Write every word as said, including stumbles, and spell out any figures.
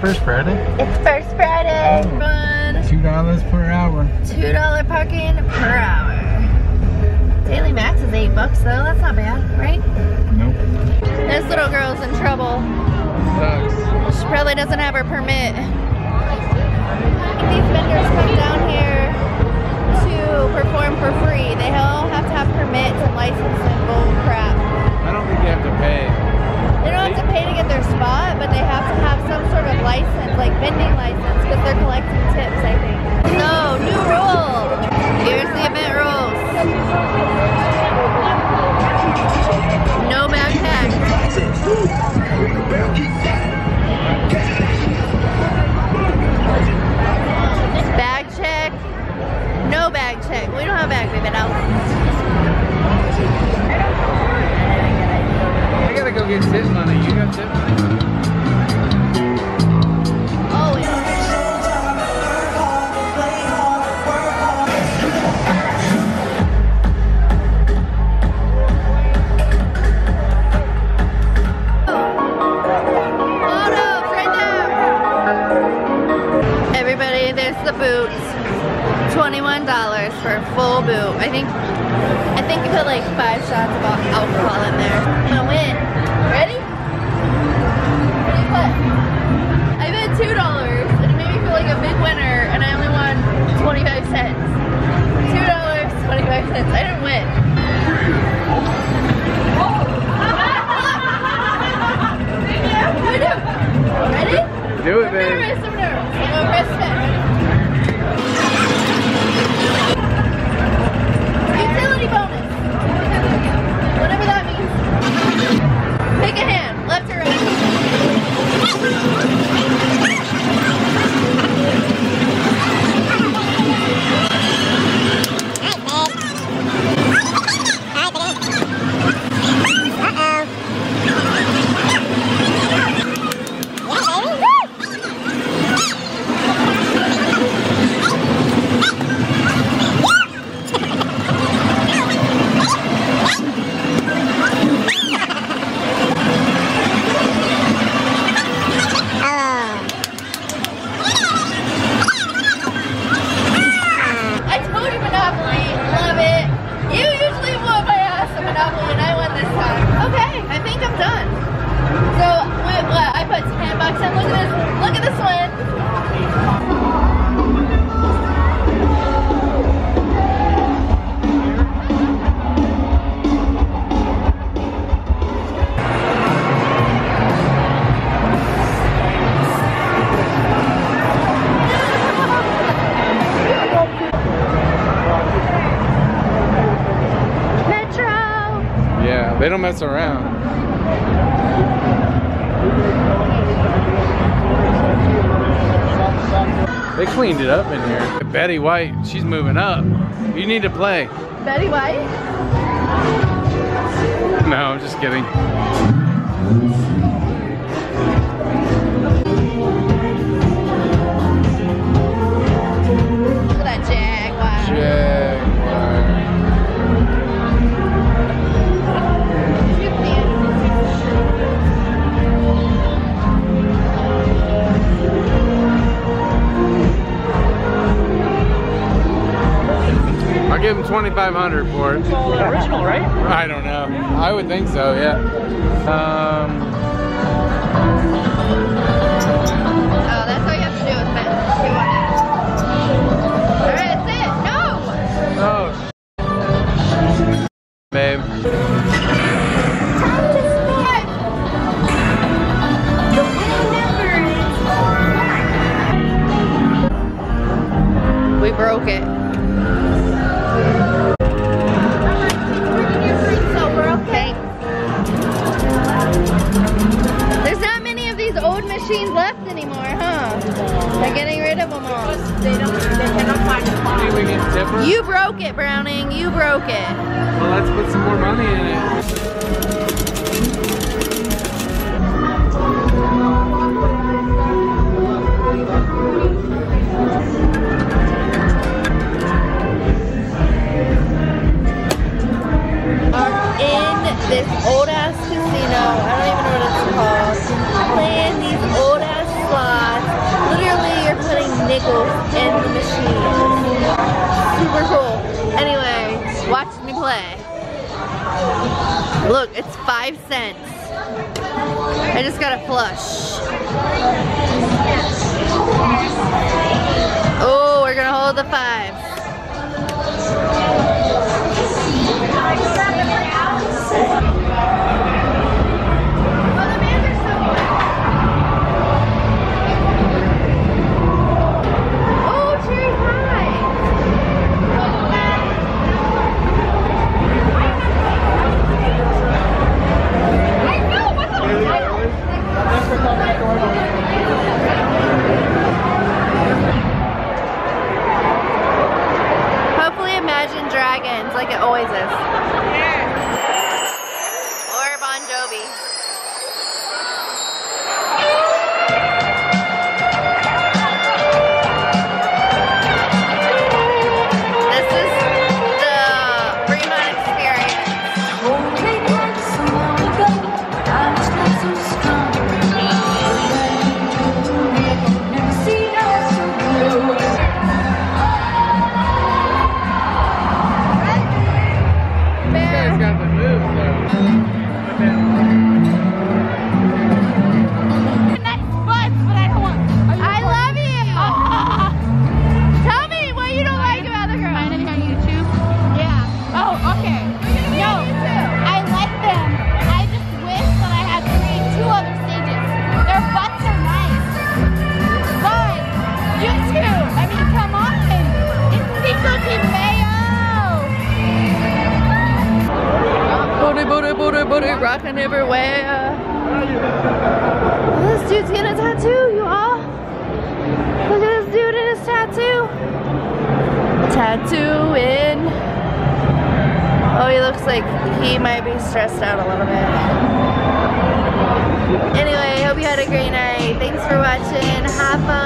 First Friday? It's First Friday. Fun. Two dollars per hour. Two dollar parking per hour. Daily max is eight bucks though. That's not bad, right? Nope. This little girl's in trouble. Sucks. She probably doesn't have her permit. These vendors come down here to perform for free. They all have to have permits and licenses and bull crap. I don't think they have to pay. They don't have to pay to get their spot, but they have to have some sort of license, like vending license, because they're collecting tips, I think. So, new rule! Here's the event rules. No backpack. Bag check. No bag check. We don't have bags, we've been out. I gotta go get tips on it. You got tips on it? Oh, yeah. Photos right there! Everybody, there's the boots. twenty-one dollars for a full boot. I think, I think you put like five shots of alcohol in there. I'm gonna win. Ready? What do you put? I bet two dollars and it made me feel like a big winner and I only won twenty-five cents. two dollars, twenty-five cents. I didn't win. Ready? Do it, baby. I'm nervous, I'm nervous. I'm gonna press it. Utility bonus. Whatever that means. Pick a hand, left or right. They don't mess around. They cleaned it up in here. Betty White, she's moving up. You need to play. Betty White? No, I'm just kidding. Look at that jaguar. Jaguar. I'll give him twenty-five hundred dollars for it. It's all original, right? I don't know. I would think so, yeah. Um, oh, that's all you have to do with that. All right, that's it. No! Oh. Babe. Time to start. The winning number is four. We broke it. Left anymore, huh? They're getting rid of them all. They don't. They cannot find a spot. You broke it, Browning. You broke it. Well, let's put some more money. money in it. I'm in this old-ass casino. I don't even know what it's called. Playing these old-ass slots. Literally, you're putting nickels in the machine. Super cool. Anyway, watch me play. Look, it's five cents. I just got a flush. Oh, we're gonna hold the five. Rockin' everywhere. This dude's getting a tattoo, you all. Look at this dude in his tattoo. Tattooing. Oh, he looks like he might be stressed out a little bit. Anyway, hope you had a great night. Thanks for watching. Have fun.